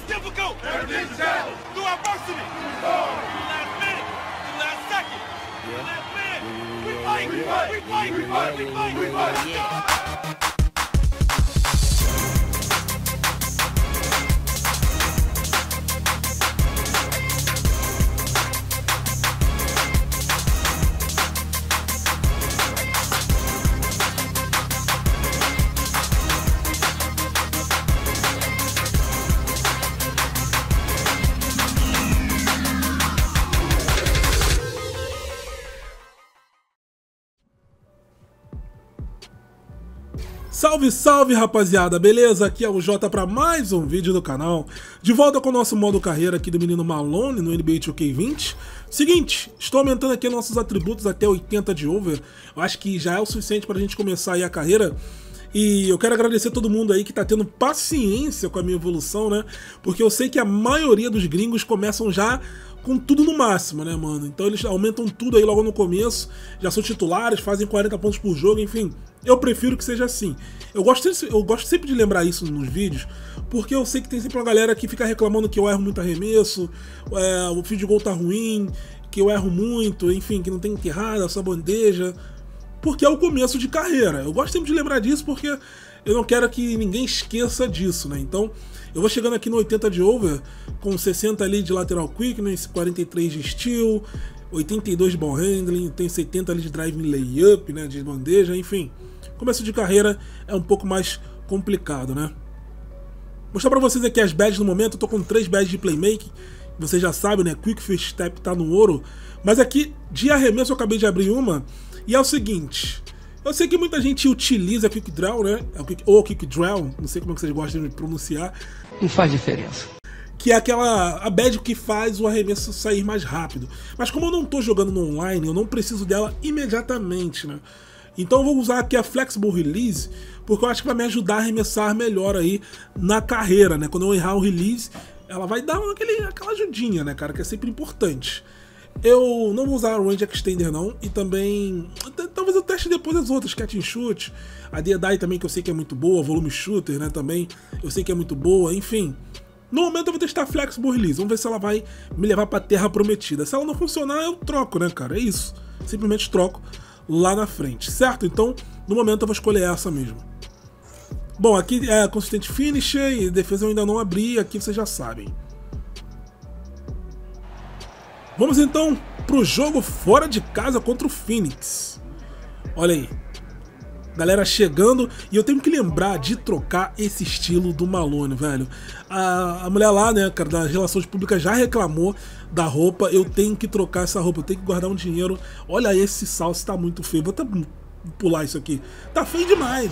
Everything's difficult. Everything's a challenge. Through adversity. Through the last minute. Through the last second. Through the last minute. We fight. We fight. We fight. We fight. We fight. We fight. Salve, salve, rapaziada! Beleza? Aqui é o Jota para mais um vídeo do canal. De volta com o nosso modo carreira aqui do menino Malone no NBA 2K20. Seguinte, estou aumentando aqui nossos atributos até 80 de over. Eu acho que já é o suficiente para a gente começar aí a carreira. E eu quero agradecer a todo mundo aí que tá tendo paciência com a minha evolução, né? Porque eu sei que a maioria dos gringos começam já com tudo no máximo, né, mano? Então eles aumentam tudo aí logo no começo, já são titulares, fazem 40 pontos por jogo, enfim. Eu prefiro que seja assim. Eu gosto sempre de lembrar isso nos vídeos, porque eu sei que tem sempre uma galera que fica reclamando que eu erro muito arremesso, o field goal tá ruim, que eu erro muito, enfim, que não tem que errar, é só bandeja, porque é o começo de carreira. Eu gosto sempre de lembrar disso porque eu não quero que ninguém esqueça disso, né? Então, eu vou chegando aqui no 80 de over, com 60 ali de lateral quickness, 43 de steal, 82 de ball handling, tem 70 ali de driving layup, né, de bandeja, enfim. Começo de carreira é um pouco mais complicado, né? Vou mostrar pra vocês aqui as badges no momento. Eu tô com 3 badges de playmaking, vocês já sabem, né? Quick First Step tá no ouro, mas aqui de arremesso eu acabei de abrir uma, e é o seguinte... Eu sei que muita gente utiliza Quick Draw, né? Ou Quick Draw, não sei como é que vocês gostam de pronunciar. Não faz diferença. Que é a badge que faz o arremesso sair mais rápido. Mas como eu não tô jogando no online, eu não preciso dela imediatamente, né? Então eu vou usar aqui a Flexible Release, porque eu acho que vai me ajudar a arremessar melhor aí na carreira, né? Quando eu errar o release, ela vai dar aquela ajudinha, né, cara? Que é sempre importante. Eu não vou usar o Range Extender não, e também... Talvez eu teste depois as outras, Catch and Shoot, a Deadeye também, que eu sei que é muito boa, Volume Shooter, né, também, eu sei que é muito boa, enfim. No momento eu vou testar a Flexible Release, vamos ver se ela vai me levar pra terra prometida. Se ela não funcionar, eu troco, né, cara, é isso. Simplesmente troco lá na frente, certo? Então, no momento eu vou escolher essa mesmo. Bom, aqui é Consistent Finish e defesa eu ainda não abri, aqui vocês já sabem. Vamos então pro jogo fora de casa contra o Phoenix. Olha aí, galera chegando, e eu tenho que lembrar de trocar esse estilo do Malone, velho. A mulher lá, né, cara, das relações públicas já reclamou da roupa, eu tenho que trocar essa roupa, eu tenho que guardar um dinheiro. Olha esse salto, tá muito feio, vou até pular isso aqui. Tá feio demais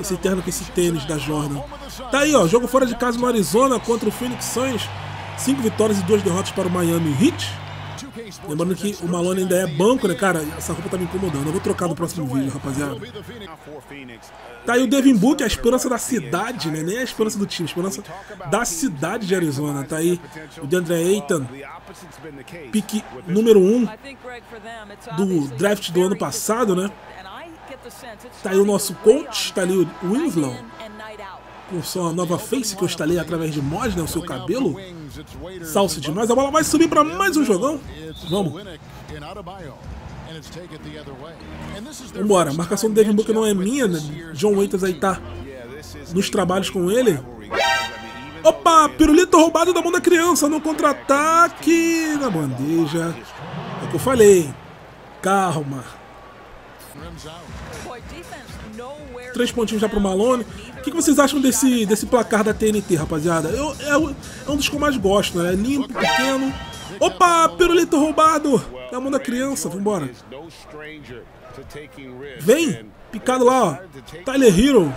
esse terno com esse tênis da Jordan. Tá aí, ó, jogo fora de casa no Arizona contra o Phoenix Suns. 5 vitórias e 2 derrotas para o Miami Heat. Lembrando que o Malone ainda é banco, né, cara? Essa roupa tá me incomodando. Eu vou trocar no próximo vídeo, rapaziada. Tá aí o Devin Booker, a esperança da cidade, né? Nem a esperança do time, a esperança da cidade de Arizona. Tá aí o DeAndre Ayton, pique número 1 do draft do ano passado, né? Tá aí o nosso coach, tá ali o Winslow, com sua nova face que eu instalei através de mod, né, o seu cabelo. Salsa demais, a bola vai subir para mais um jogão. Vamos. Vambora, a marcação do Devin Booker não é minha, né? John Waiters aí tá nos trabalhos com ele. Opa, pirulito roubado da mão da criança no contra-ataque, na bandeja. É o que eu falei. Calma. 3 pontinhos já pro Malone. O que vocês acham desse placar da TNT, rapaziada? É um dos que eu mais gosto, né? É limpo, pequeno. Opa, pirulito roubado! Na mão da criança, vambora. Vem! Picado lá, ó. Tyler Hero.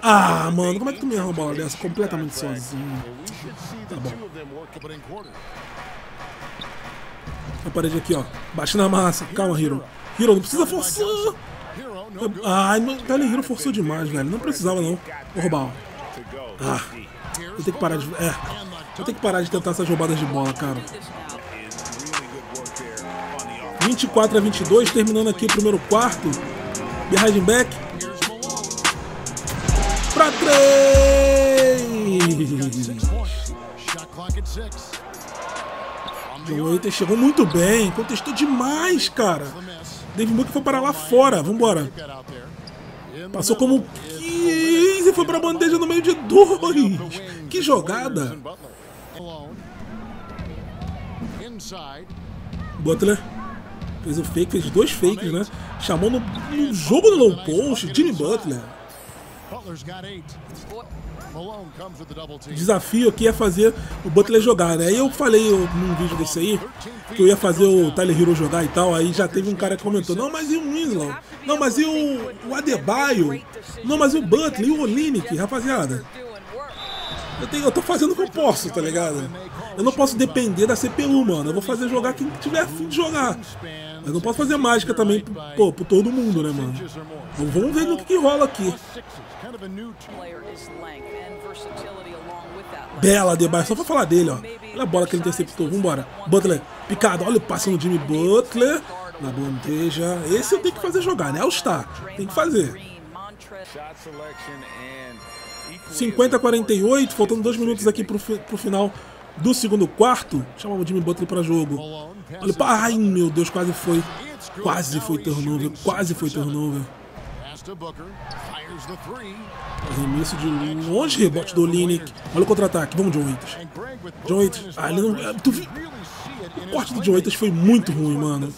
Ah, mano, como é que tu me erra uma bola dessa? Completamente sozinho. Tá bom. A parede aqui, ó. Bate na massa. Calma, Hero. Hero, não precisa forçar. Ai, o Tyler Hero forçou demais, velho. Não precisava, não. Vou roubar, ó. Ah, eu tenho que parar de... eu tenho que parar de tentar essas roubadas de bola, cara. 24-22, terminando aqui o primeiro quarto. Behind back. Pra 3! John Waiters chegou muito bem, contestou demais, cara. Devin Booker foi para lá fora, vambora. Passou como 15, foi para a bandeja no meio de dois. Que jogada. Butler fez o fake, fez dois fakes, né? Chamou no jogo do low post, Jimmy Butler. O desafio aqui é fazer o Butler jogar, né? Eu falei num vídeo desse aí que eu ia fazer o Tyler Hero jogar e tal. Aí já teve um cara que comentou: não, mas e o Winslow? Não, mas e o Adebayo? Não, mas e o Butler? E o Olinik? Rapaziada, eu tô fazendo o que eu posso, tá ligado? Eu não posso depender da CPU, mano. Eu vou fazer jogar quem tiver a fim de jogar. Eu não posso fazer mágica também pro todo mundo, né, mano? Então, vamos ver no que rola aqui. Bela Adebayo, só pra falar dele, ó. Olha a bola que ele interceptou, vambora. Butler, picado, olha o passe no Jimmy Butler. Na bandeja. Esse eu tenho que fazer jogar, né? All-Star, tem que fazer. 50-48, faltando 2 minutos aqui pro final do segundo quarto. Chamava o Jimmy Butler para jogo. Olha, ai meu Deus, quase foi. Quase foi turnover, quase foi turnover. Arremesso de longe, rebote do Olinik. Olha o contra-ataque, vamos John Waiters. John Waiters, ah, ele não... O corte do John Waiters foi muito ruim, mano.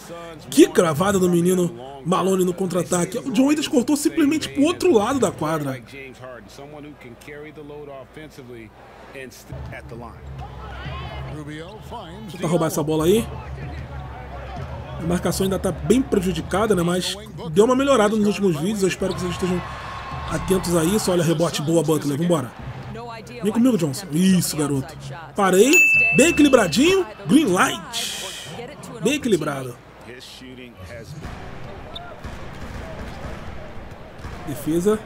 Que cravada do menino Malone no contra-ataque. O John Waiters cortou simplesmente pro outro lado da quadra. Tentar roubar essa bola aí. A marcação ainda tá bem prejudicada, né? Mas deu uma melhorada nos últimos vídeos. Eu espero que vocês estejam atentos a isso. Olha, rebote, boa, Butler, vambora. Vem comigo, Johnson. Isso, garoto. Parei, bem equilibradinho. Green light. Bem equilibrado. Defesa.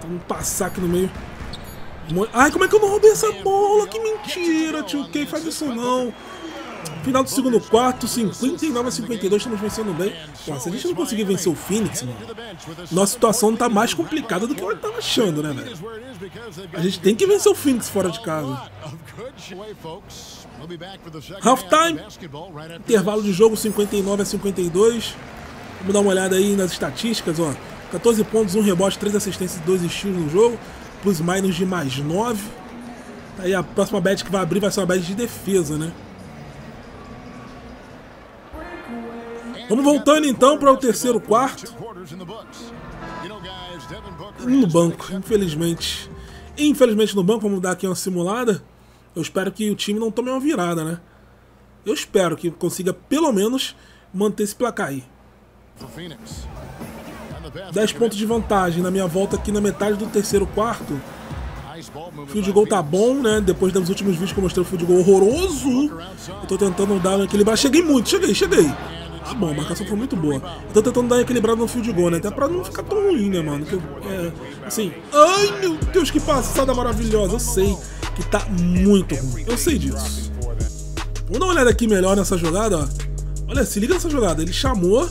Tentando passar aqui no meio. Ai, como é que eu não roubei essa bola? Que mentira, tio. Quem faz isso não? Final do segundo quarto, 59-52, estamos vencendo bem. Pô, se a gente não conseguir vencer o Phoenix, mano, nossa situação tá mais complicada do que eu tava achando, né, velho? A gente tem que vencer o Phoenix fora de casa. Half time, intervalo de jogo 59-52. Vamos dar uma olhada aí nas estatísticas, ó. 14 pontos, 1 rebote, 3 assistências e 2 steals no jogo. Plus minus de mais 9. Tá aí a próxima bet que vai abrir vai ser uma bet de defesa, né? Vamos voltando então para o terceiro quarto. No banco, infelizmente. Infelizmente no banco, vamos dar aqui uma simulada. Eu espero que o time não tome uma virada, né? Eu espero que consiga pelo menos manter esse placar aí. 10 pontos de vantagem na minha volta aqui na metade do terceiro quarto. O fio de gol tá bom, né? Depois dos últimos vídeos que eu mostrei o fio de gol horroroso. Eu tô tentando dar um equilibrado. Cheguei muito, cheguei. Ah, bom, a marcação foi muito boa. Eu tô tentando dar equilibrado no fio de gol, né? Até pra não ficar tão ruim, né, mano? Que eu, assim... Ai, meu Deus, que passada maravilhosa. Eu sei que tá muito ruim. Eu sei disso. Vamos dar uma olhada aqui melhor nessa jogada, ó. Olha, se liga nessa jogada. Ele chamou...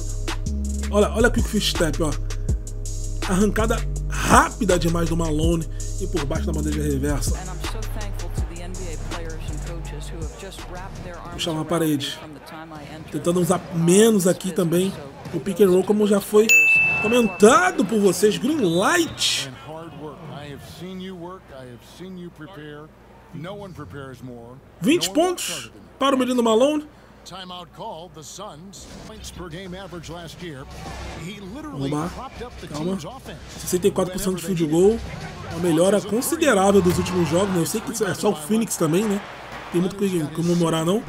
Olha a quick first step, ó. Arrancada rápida demais do Malone e por baixo da bandeja reversa. Puxar uma parede. Tentando usar menos aqui também o pick and roll, como já foi comentado por vocês. Green light. Work, 20 pontos para o menino Malone. Timeout call, the Suns points per game average last year. He literally propped up the team's offense. 64% de field goal, uma melhora considerável dos últimos jogos, né? Eu sei que é só o Phoenix também, né? Tem muito que comemorar, não?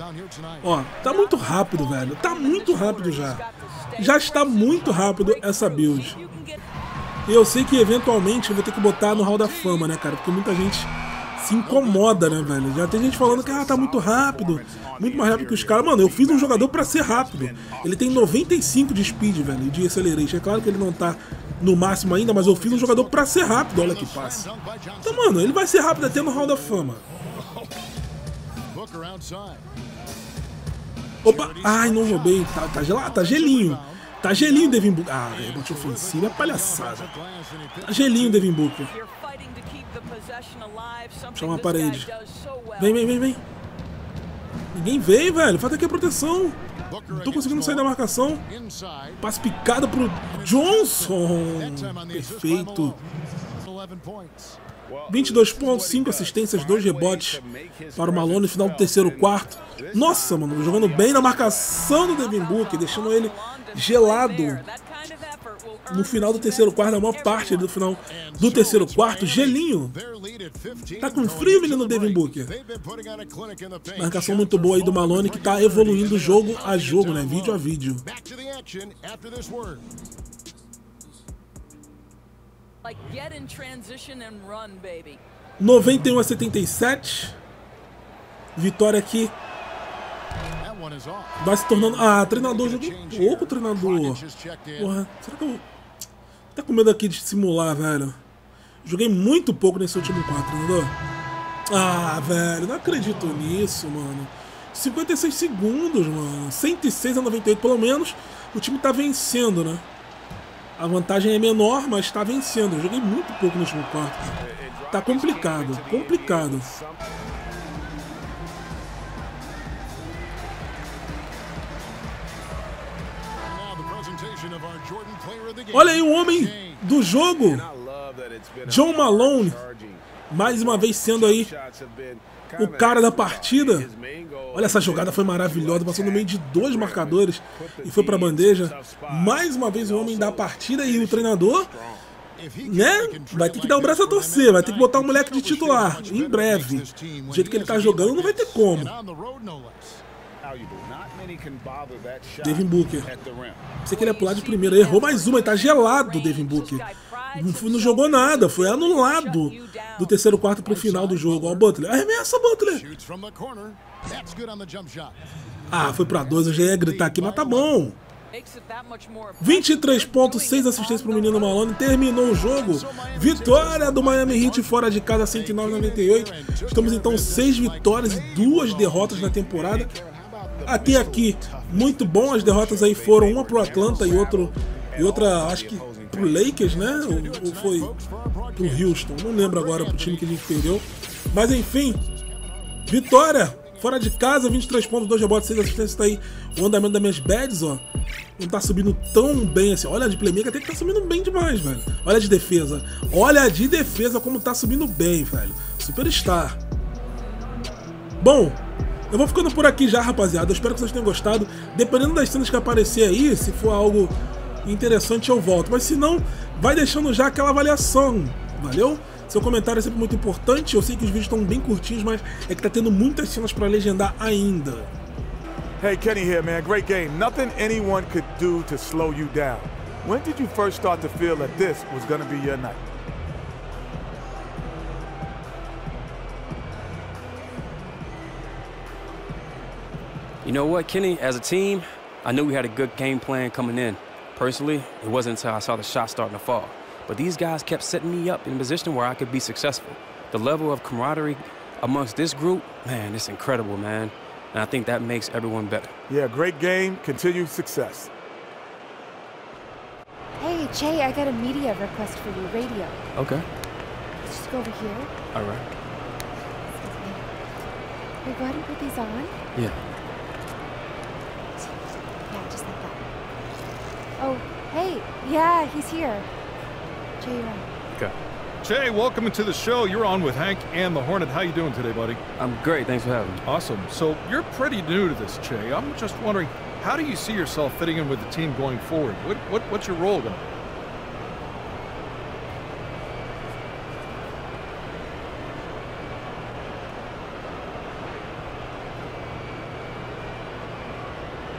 Ó, tá muito rápido, velho. Tá muito rápido já. Já está muito rápido essa build. E eu sei que eventualmente eu vou ter que botar no Hall da Fama, né, cara? Porque muita gente se incomoda, né, velho? Já tem gente falando que tá muito rápido, muito mais rápido que os caras. Mano, eu fiz um jogador pra ser rápido. Ele tem 95 de speed, velho, de acceleration. É claro que ele não tá no máximo ainda, mas eu fiz um jogador pra ser rápido. Olha que passe. Então, mano, ele vai ser rápido até no Hall da Fama. Opa! Ai, não roubei. Tá gelado, tá gelinho. Tá gelinho, Devin Booker. Ah, rebote ofensivo é palhaçada. Tá gelinho, Devin Booker. Chama a parede. Vem, vem, vem, vem. Ninguém veio, velho. Falta aqui a proteção. Não tô conseguindo sair da marcação. Passe picado pro Johnson. Perfeito. 22 pontos, 5 assistências, 2 rebotes para o Malone no final do terceiro quarto. Nossa, mano, jogando bem na marcação do Devin Booker, deixando ele gelado no final do terceiro quarto, a maior parte do final do terceiro quarto. Gelinho. Tá com frio, menino Devin Booker. Marcação muito boa aí do Malone, que tá evoluindo jogo a jogo, né? Vídeo a vídeo. Like get in transition and run, baby. 91-77. Vitória aqui. Vai se tornando... Ah, treinador, jogou pouco, treinador. Porra, será que eu... Tá com medo aqui de simular, velho. Joguei muito pouco nesse último quarto, treinador. Ah, velho, não acredito nisso, mano. 56 segundos, mano. 106-98, pelo menos. O time tá vencendo, né? A vantagem é menor, mas tá vencendo. Eu joguei muito pouco no último quarto. Tá complicado, complicado. Olha aí o homem do jogo, John Malone. Mais uma vez sendo aí o cara da partida. Olha, essa jogada foi maravilhosa, passou no meio de dois marcadores e foi pra bandeja. Mais uma vez o homem da partida, e o treinador, né, vai ter que dar o braço a torcer, vai ter que botar o moleque de titular em breve. Do jeito que ele tá jogando, não vai ter como. Devin Booker. Pensei que ele ia pular de primeira, errou mais uma, ele tá gelado, Devin Booker. Não jogou nada, foi anulado do terceiro quarto pro final do jogo. Ó, Butler, arremessa, Butler. Ah, foi pra 12, eu já ia gritar aqui, mas tá bom. 23 pontos, 6 assistências pro menino Malone. Terminou o jogo. Vitória do Miami Heat fora de casa, 109-98. Estamos então 6 vitórias e 2 derrotas na temporada. Até aqui, muito bom. As derrotas aí foram uma pro Atlanta e outra, acho que pro Lakers, né? Ou foi pro Houston, não lembro agora pro time que a gente perdeu. Mas enfim, vitória fora de casa, 23 pontos, 2 rebotes, 6 assistências. Tá aí o andamento das minhas badges, ó. Não tá subindo tão bem assim. Olha, de playmaker até que tá subindo bem demais, velho. Olha de defesa. Olha de defesa como tá subindo bem, velho. Superstar. Bom, eu vou ficando por aqui já, rapaziada. Eu espero que vocês tenham gostado. Dependendo das cenas que aparecer aí, se for algo interessante, eu volto. Mas se não, vai deixando já aquela avaliação. Valeu? Seu comentário é sempre muito importante. Eu sei que os vídeos estão bem curtinhos, mas é que tá tendo muitas cenas para legendar ainda. Hey, Kenny here, man. Great game. Nothing anyone could do to slow you down. When did you first start to feel that this was going to be your night? You know what, Kenny? As a team, I knew we had a good game plan coming in. Personally, it wasn't until I saw the shots starting to fall. But these guys kept setting me up in a position where I could be successful. The level of camaraderie amongst this group, man, it's incredible, man. And I think that makes everyone better. Yeah, great game. Continued success. Hey, Jay, I got a media request for you, radio. Okay. Let's just go over here. All right. Wait, go ahead and put these on. Yeah. Yeah, just like that. Oh, hey, yeah, he's here. Jay, you're on. Okay. Jay, welcome to the show. You're on with Hank and the Hornet. How you doing today, buddy? I'm great. Thanks for having me. Awesome. So you're pretty new to this, Jay. I'm just wondering, how do you see yourself fitting in with the team going forward? What's your role going to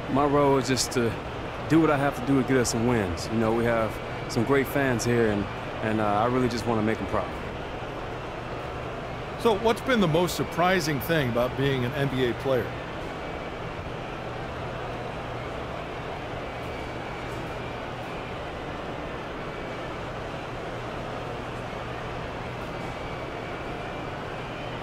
be? My role is just to do what I have to do to get us some wins. You know, we have some great fans here, and I really just want to make them proud. So what's been the most surprising thing about being an NBA player?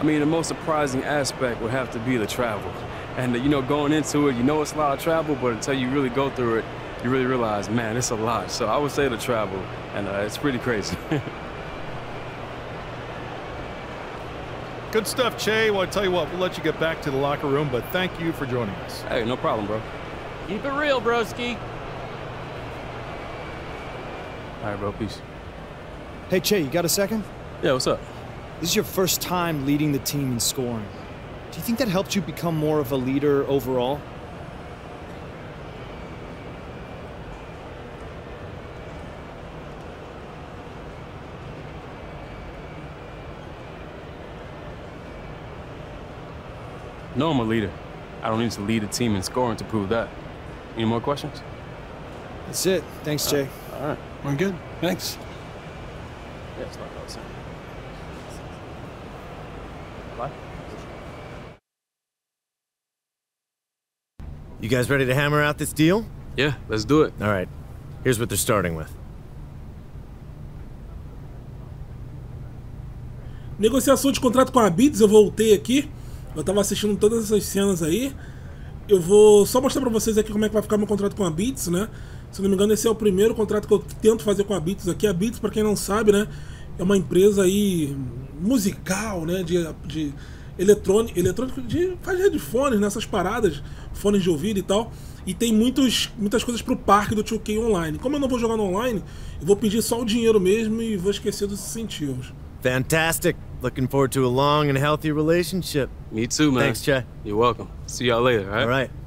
I mean, the most surprising aspect would have to be the travel. And, you know, going into it, you know it's a lot of travel, but until you really go through it, you really realize, man, it's a lot. So I would say the travel, and it's pretty crazy. Good stuff, Che. Well, I tell you what, we'll let you get back to the locker room, but thank you for joining us. Hey, no problem, bro. Keep it real, broski. All right, bro, peace. Hey, Che, you got a second? Yeah, what's up? This is your first time leading the team in scoring. Do you think that helped you become more of a leader overall? No, I'm a leader. I don't need to lead a team in scoring to prove that. Any more questions? That's it. Thanks, Jay. All right. We're good. Thanks. Yeah, it's not outside. Bye. You guys ready to hammer out this deal? Yeah, let's do it. All right. Here's what they're starting with. Negociação de contrato com a Beats, eu voltei aqui. Eu tava assistindo todas essas cenas aí. Eu vou só mostrar pra vocês aqui como é que vai ficar meu contrato com a Beats, né? Se não me engano, esse é o primeiro contrato que eu tento fazer com a Beats aqui. A Beats, pra quem não sabe, né, é uma empresa aí musical, né, de eletrônico, faz headphones, né, essas paradas, fones de ouvido e tal. E tem muitas coisas pro parque do 2K Online. Como eu não vou jogar no online, eu vou pedir só o dinheiro mesmo e vou esquecer dos incentivos. Fantastic. Looking forward to a long and healthy relationship. Me too, man. Thanks, Chad. You're welcome. See y'all later, all right? All right.